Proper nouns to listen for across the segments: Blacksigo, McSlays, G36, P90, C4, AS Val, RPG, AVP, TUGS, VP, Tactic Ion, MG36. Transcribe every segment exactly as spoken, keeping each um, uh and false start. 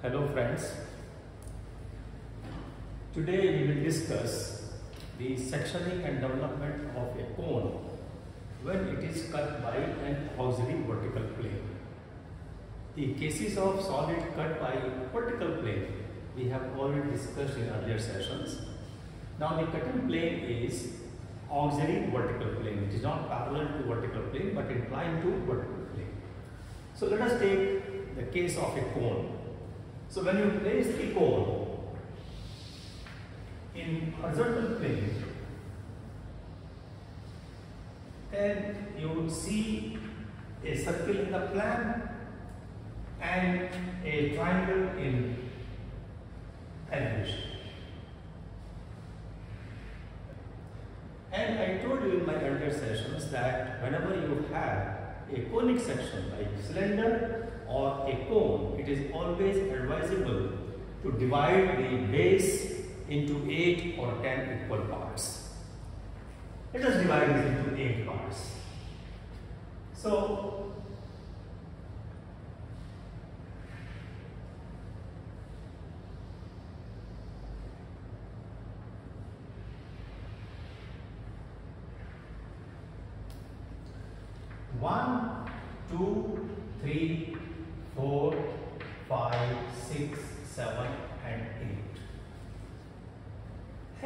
Hello friends, today we will discuss the sectioning and development of a cone when it is cut by an auxiliary vertical plane. The cases of solid cut by vertical plane we have already discussed in earlier sessions. Now the cutting plane is auxiliary vertical plane, it is not parallel to vertical plane but inclined to vertical plane. So let us take the case of a cone. So when you place the cone in horizontal plane, then you will see a circle in the plan and a triangle in elevation. And I told you in my earlier sessions that whenever you have a conic section like cylinder or a cone, it is always advisable to divide the base into eight or ten equal parts. Let us divide this into eight parts. So, one, two, three, four, five, six, seven and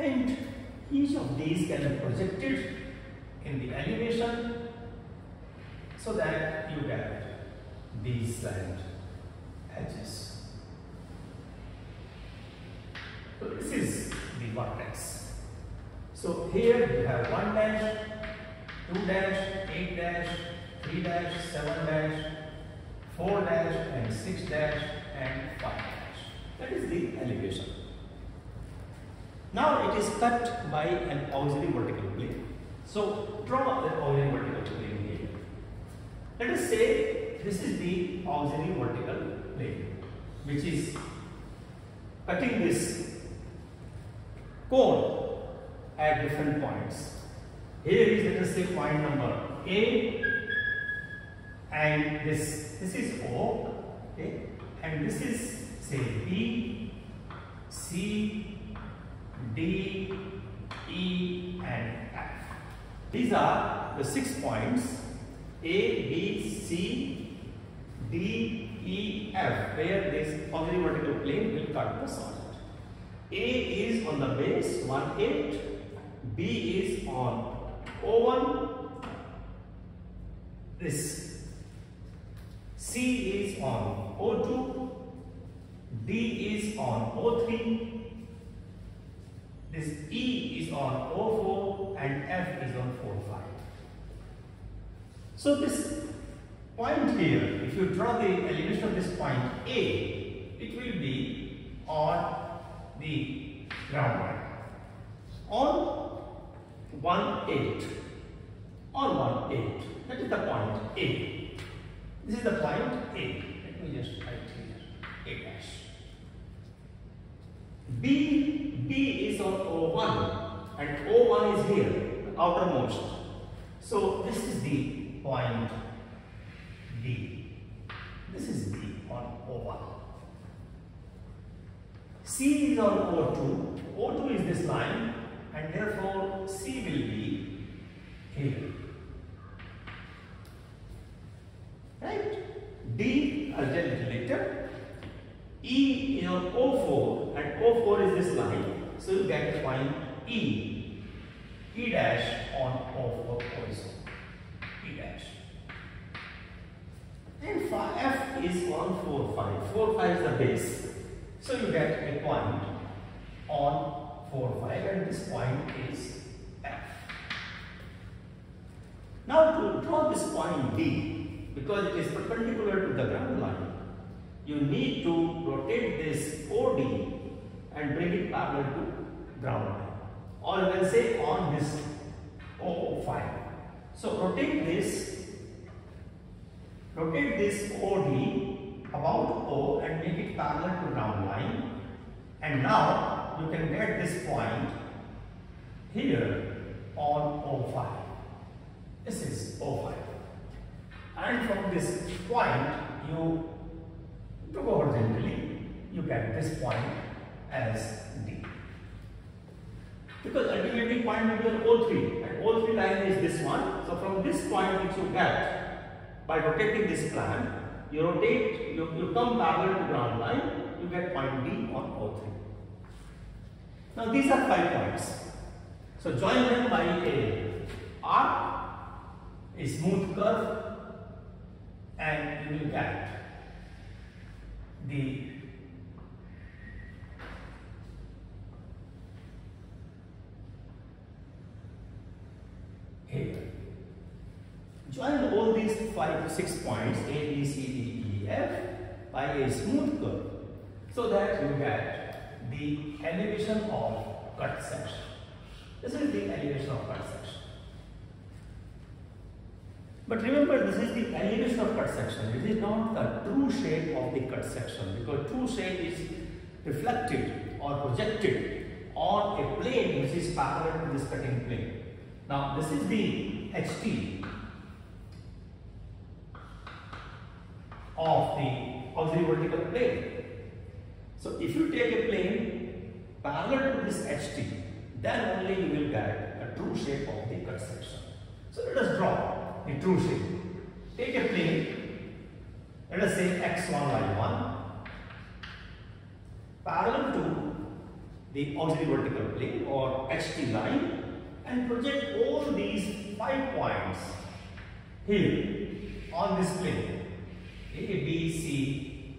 eight. And each of these can be projected in the elevation so that you get these slant edges. So this is the vertex. So here you have one dash, two dash, eight dash, three dash, seven dash, four dash and six dash and five dash. That is the elevation. Now it is cut by an auxiliary vertical plane. So draw an auxiliary vertical plane here. Let us say this is the auxiliary vertical plane which is cutting this cone at different points. Here is, let us say, point number A, and this this is O, okay, and this is, say, B, C, D, E, and F. These are the six points A, B, C, D, E, F, where this auxiliary vertical plane will cut the solid. A is on the base one, eight, B is on O one, this, C is on O two, D is on O three, this E is on O four and F is on four, five. So this point here, if you draw the elevation of this point A, it will be on the ground line, on one, eight, or one, eight. That is the point A. This is the point A. Let me just write here A dash. B, B is on O one and O one is here, the outermost. So this is the point B. This is B on O one. C is on O two. O two is this line, and therefore C will be here, right? D, I'll tell it later. E is on O four and O four is this line, so you get the point E, E dash on O four also, E dash. And F is on four, five, four, five is the base, so you get a point on four, five, and this point is F. Now to draw this point D, because it is perpendicular to the ground line, you need to rotate this O D and bring it parallel to ground line, or you can say on this O five. So rotate this, rotate this O D about O and make it parallel to ground line, and now you can get this point here on O five. This is O five. And from this point, you go horizontally to get this point as D. Because ultimately point will be on O three, and O three line is this one. So from this point which you get by rotating this plan, you rotate, you, you come parallel to ground line, you get point D on O three. Now these are five points. So join them by a arc, a smooth curve, and you will get the A. Join all these five to six points A, B, C, D, E, F by a smooth curve, so that you get the elevation of cut section. This is the elevation of cut section. But remember, this is the elevation of cut section. It is not the true shape of the cut section, because true shape is reflected or projected on a plane which is parallel to this cutting plane. Now this is the H T of the auxiliary vertical plane. So if you take a plane parallel to this H T, then only you will get a true shape of the cut section. So let us draw the true shape. Take a plane, let us say x one y one, parallel to the auxiliary vertical plane or H T line, and project all these five points here on this plane A, B, C,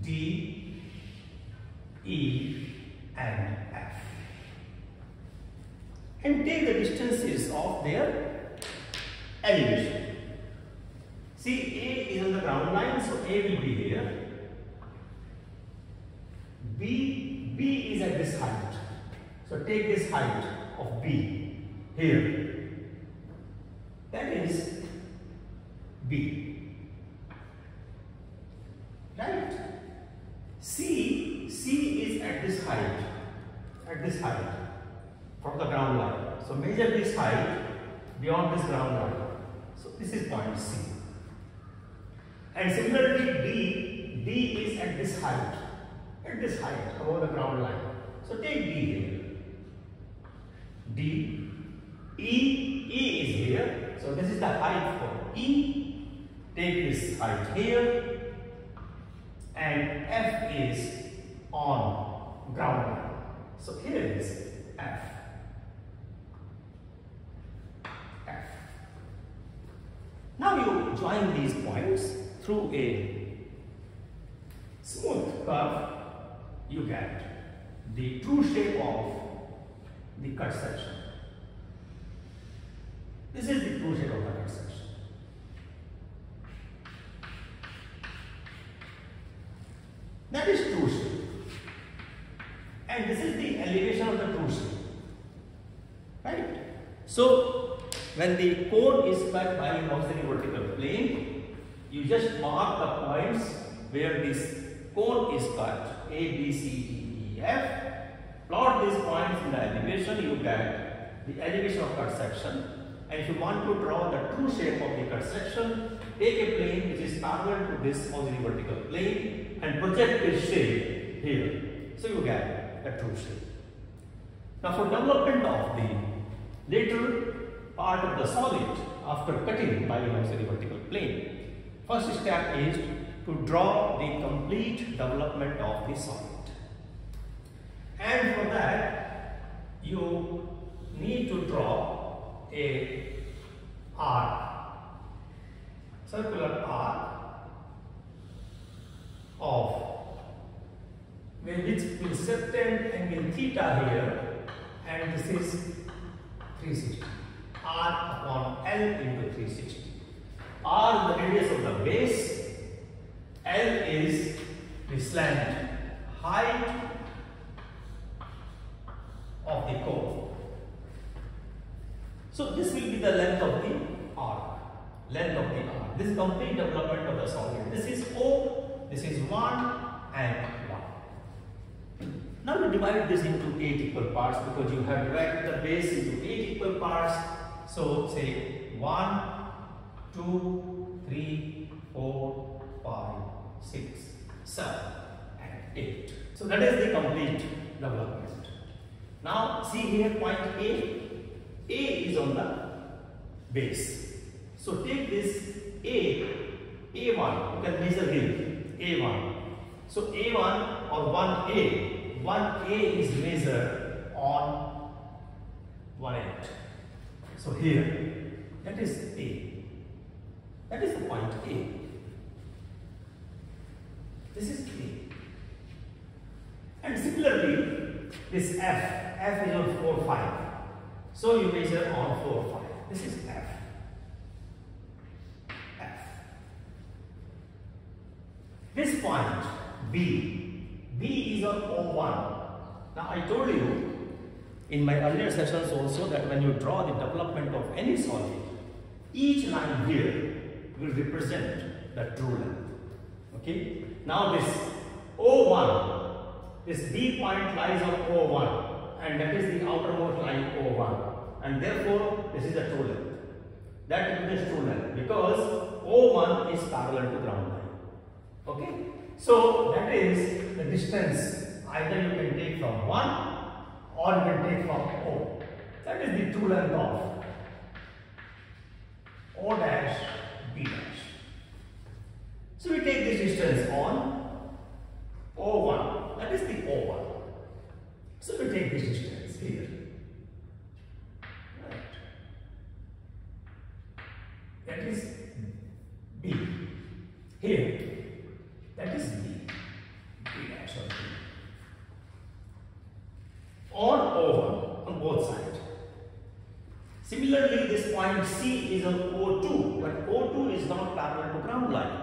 D, E and F, and take the distances of their elevation. See, A is on the ground line, so A will be here. B, B is at this height. So take this height of B here. That is B. Right? C, C is at this height, at this height from the ground line. So measure this height beyond this ground line. So this is point C. And similarly D, D is at this height, at this height above the ground line. So take D here. D, E, E is here. So this is the height for E. Take this height here. And F is on ground line. So here is F. Now you join these points through a smooth curve, you get the true shape of the cut section. This is the true shape of the cut section. That is true shape. And this is the elevation of the true shape. Right? So, when the cone is cut by an auxiliary vertical plane, you just mark the points where this cone is cut, A, B, C, D, E, F. Plot these points in the elevation, you get the elevation of cut section. And if you want to draw the true shape of the cut section, take a plane which is parallel to this auxiliary vertical plane and project this shape here. So you get the true shape. Now for development of the lateral part of the solid after cutting by an auxiliary vertical plane, first step is to draw the complete development of the solid. And for that, you need to draw a arc, circular arc of which will subtend angle theta here, and this is three sixty. R upon L into three sixty. R is the radius of the base, L is the slant height of the cone. So this will be the length of the arc. Length of the arc. This is complete development of the solid. This is O, this is one and one. Now you divide this into eight equal parts, because you have divided the base into eight equal parts. So say one, two, three, four, five, six, seven and eight. So that is the complete development. Now see here point A. A is on the base. So take this A, A one, you can measure here, A one. So A one or one A, one A is measured on one end. So here, that is A. That is the point A. This is A. And similarly, this F, F is on four, five. So you measure on four, five. This is F. F. This point B. B is on O one. Now I told you in my earlier sessions also that when you draw the development of any solid, each line here will represent the true length. Okay. Now this O one, this B point lies on O one. And that is the outermost line O one, and therefore this is a true length. That is true length because O one is parallel to ground line. Okay, so that is the distance. Either you can take from one or you can take from O. That is the true length of O dash B dash. So we take this distance on O one. That is the O one. So we take this distance here, right? That is B. Here, that is B. B dash or B. Or O one on both sides. Similarly, this point C is on O two, but O two is not parallel to ground line,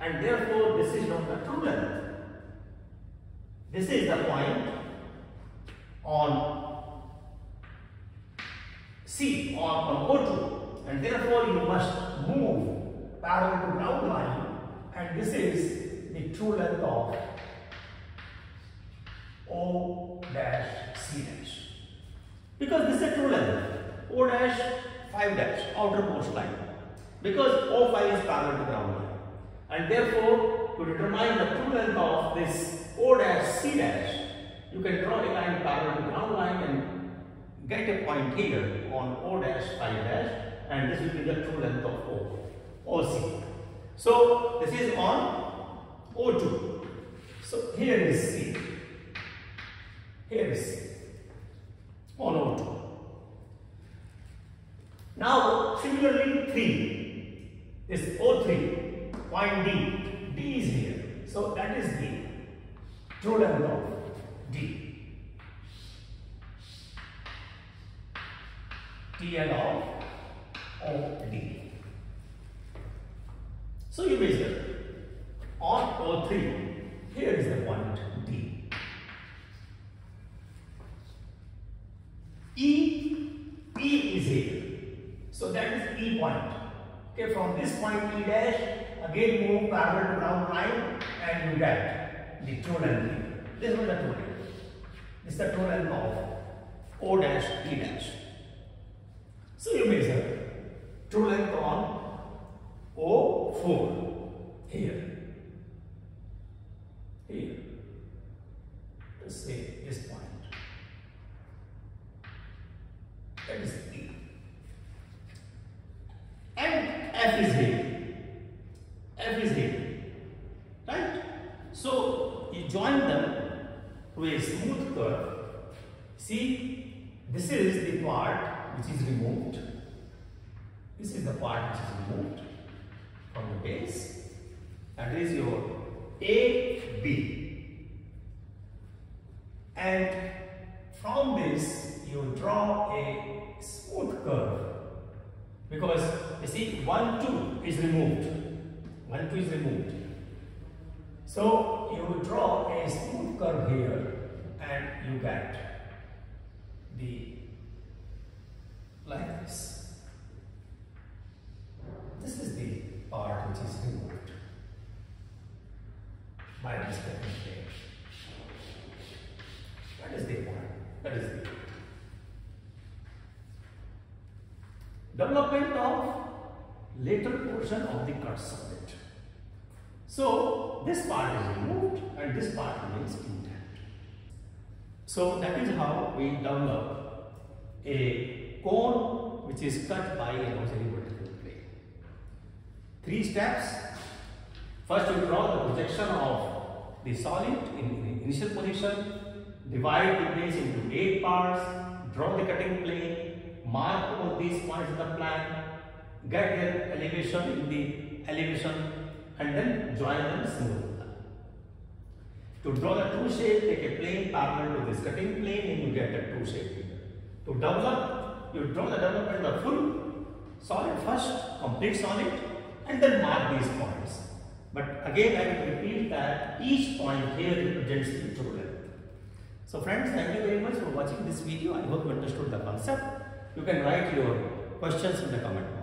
and therefore this is not the true length. This is the point on C or on O two, and therefore you must move parallel to ground line, and this is the true length of O dash C dash, because this is a true length. O dash five dash, outermost line, because O five is parallel to ground line, and therefore to determine the true length of this O dash C dash, you can draw a line parallel to ground line and get a point here on O dash five dash, and this will be the true length of O, O C. So this is on O two. So here is C. Here is C on O two. Now similarly three is O three, point D. D is here. So that is D. True length of D. T L of O D. So you measure on O three. Here is the point D. E, E is here. So that is E point. Okay, from this point E dash, again move parallel to ground line and you get the true length. This is the true length. It's the true length of O dash E dash. So you measure true length on O four here. Here. Let's say this point. That is E. And F is here. F is here. Right? So you join them to a smooth curve. See, this is the part which is removed. This is the part which is removed from the base. That is your A B. And from this, you draw a smooth curve. Because you see, one, two is removed. one, two is removed. So you draw a smooth curve here and you get the like this. This is the part which is removed by this technique. That is the point. That is the point. Development of later portion of the cut solid. So this part is removed and this part remains intact. So that is how we develop a cone which is cut by an auxiliary vertical plane. Three steps. First, you draw the projection of the solid in the initial position, divide the planes into eight parts, draw the cutting plane, mark all these points in the plan, get their elevation in the elevation, and then join them smoothly. To draw the true shape, take a plane parallel to this cutting plane and you get the true shape. To develop, you draw the development of the full solid first, complete solid, and then mark these points. But again, I will repeat that each point here represents the true length. So friends, thank you very much for watching this video. I hope you understood the concept. You can write your questions in the comment.